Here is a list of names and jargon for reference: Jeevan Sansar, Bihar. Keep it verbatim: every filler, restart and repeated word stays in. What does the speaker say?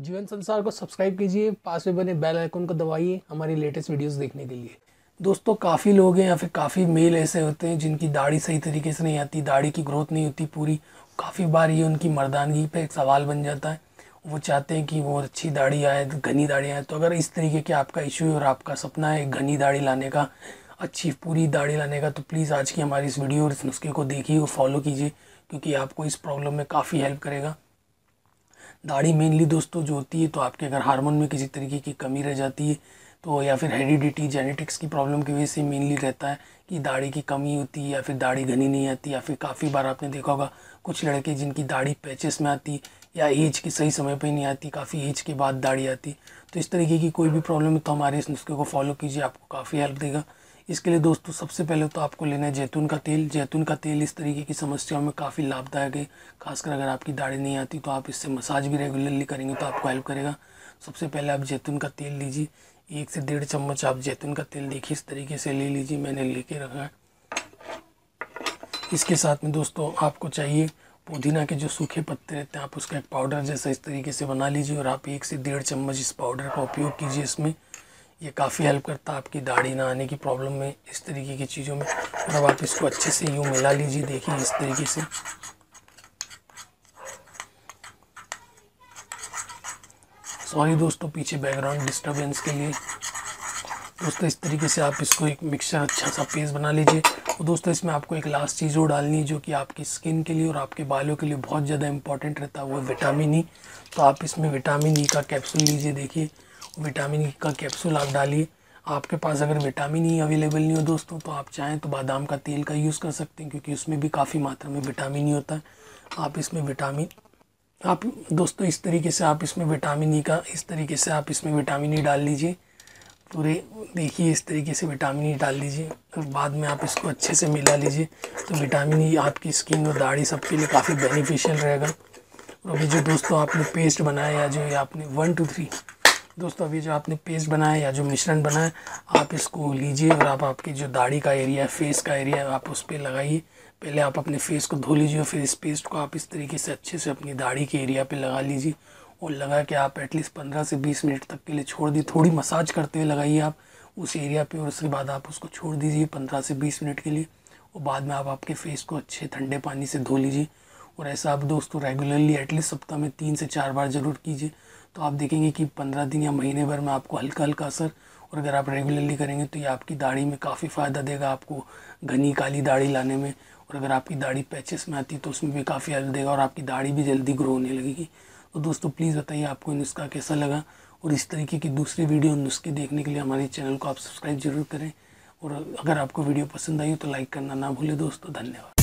जीवन संसार को सब्सक्राइब कीजिए, पास में बने बेल आइकन को दबाइए हमारी लेटेस्ट वीडियोस देखने के लिए। दोस्तों, काफ़ी लोग हैं या फिर काफ़ी मेल ऐसे होते हैं जिनकी दाढ़ी सही तरीके से नहीं आती, दाढ़ी की ग्रोथ नहीं होती पूरी। काफ़ी बार ये उनकी मर्दानगी पे एक सवाल बन जाता है। वो चाहते हैं कि वो अच्छी दाढ़ी आए, घनी दाढ़ी आए। तो अगर इस तरीके के आपका इशू है और आपका सपना है एक घनी दाढ़ी लाने का, अच्छी पूरी दाढ़ी लाने का, तो प्लीज़ आज की हमारी इस वीडियो और इस नुस्खे को देखिए और फॉलो कीजिए, क्योंकि आपको इस प्रॉब्लम में काफ़ी हेल्प करेगा। दाढ़ी मेनली दोस्तों जो होती है, तो आपके अगर हार्मोन में किसी तरीके की कमी रह जाती है तो, या फिर हेरिडिटी जेनेटिक्स की प्रॉब्लम की वजह से मेनली रहता है कि दाढ़ी की कमी होती है या फिर दाढ़ी घनी नहीं आती। या फिर काफ़ी बार आपने देखा होगा कुछ लड़के जिनकी दाढ़ी पैचेस में आती या एज के सही समय पे नहीं आती, काफ़ी एज के बाद दाढ़ी आती। तो इस तरीके की कोई भी प्रॉब्लम है तो हमारे इस नुस्खे को फॉलो कीजिए, आपको काफ़ी हेल्प देगा। इसके लिए दोस्तों सबसे पहले तो आपको लेना है जैतून का तेल। जैतून का तेल इस तरीके की समस्याओं में काफ़ी लाभदायक है, खासकर अगर आपकी दाढ़ी नहीं आती तो आप इससे मसाज भी रेगुलरली करेंगे तो आपको हेल्प करेगा। सबसे पहले आप जैतून का तेल लीजिए, एक से डेढ़ चम्मच आप जैतून का तेल देखिए इस तरीके से ले लीजिए, मैंने लेके रखा है। इसके साथ में दोस्तों आपको चाहिए पुदीना के जो सूखे पत्ते रहते हैं, आप उसका एक पाउडर जैसा इस तरीके से बना लीजिए और आप एक से डेढ़ चम्मच इस पाउडर का उपयोग कीजिए। इसमें ये काफ़ी हेल्प करता है आपकी दाढ़ी ना आने की प्रॉब्लम में, इस तरीके की चीज़ों में। और अब आप इसको अच्छे से यूँ मिला लीजिए, देखिए इस तरीके से। सॉरी दोस्तों पीछे बैकग्राउंड डिस्टर्बेंस के लिए। दोस्तों इस तरीके से आप इसको एक मिक्सचर अच्छा सा पेस्ट बना लीजिए। और दोस्तों इसमें आपको एक लास्ट चीज़ और डालनी है जो कि आपकी स्किन के लिए और आपके बालों के लिए बहुत ज़्यादा इंपॉर्टेंट रहता है, वो विटामिन ई। तो आप इसमें विटामिन ई का कैप्सूल लीजिए, देखिए विटामिन ई का कैप्सूल आप डालिए। आपके पास अगर विटामिन ई अवेलेबल नहीं हो दोस्तों तो आप चाहें तो बादाम का तेल का यूज़ कर सकते हैं, क्योंकि उसमें भी काफ़ी मात्रा में विटामिन ई होता है। आप इसमें विटामिन आप दोस्तों इस तरीके से आप इसमें विटामिन ई का इस तरीके से आप इसमें विटामिन ई डाल लीजिए, पूरे देखिए इस तरीके से विटामिन ई डाल लीजिए और बाद में आप इसको अच्छे से मिला लीजिए। तो विटामिन ई आपकी स्किन और दाढ़ी सबके लिए काफ़ी बेनिफिशियल रहेगा। और अभी जो दोस्तों आपने पेस्ट बनाया या जो ये आपने वन टू थ्री दोस्तों अभी जो आपने पेस्ट बनाया या जो मिश्रण बनाया, आप इसको लीजिए और आप आपकी जो दाढ़ी का एरिया है, फेस का एरिया है, आप उस पर लगाइए। पहले आप अपने फेस को धो लीजिए और फिर इस पेस्ट को आप इस तरीके से अच्छे से अपनी दाढ़ी के एरिया पे लगा लीजिए। और लगा के आप एटलीस्ट पंद्रह से बीस मिनट तक के लिए छोड़ दी, थोड़ी मसाज करते हुए लगाइए आप उस एरिया पर, और उसके बाद आप उसको छोड़ दीजिए पंद्रह से बीस मिनट के लिए। और बाद में आप आपके फेस को अच्छे ठंडे पानी से धो लीजिए। और ऐसा आप दोस्तों रेगुलरली एटलीस्ट सप्ताह में तीन से चार बार ज़रूर कीजिए, तो आप देखेंगे कि पंद्रह दिन या महीने भर में आपको हल्का हल्का असर, और अगर आप रेगुलरली करेंगे तो ये आपकी दाढ़ी में काफ़ी फ़ायदा देगा, आपको घनी काली दाढ़ी लाने में। और अगर आपकी दाढ़ी पैचेस में आती तो उसमें भी काफ़ी हेल्प देगा और आपकी दाढ़ी भी जल्दी ग्रो होने लगेगी। तो दोस्तों प्लीज़ बताइए आपको नुस्खा कैसा लगा, और इस तरीके की दूसरी वीडियो नुस्खे देखने के लिए हमारे चैनल को आप सब्सक्राइब जरूर करें। और अगर आपको वीडियो पसंद आई हो तो लाइक करना ना भूलें दोस्तों। धन्यवाद।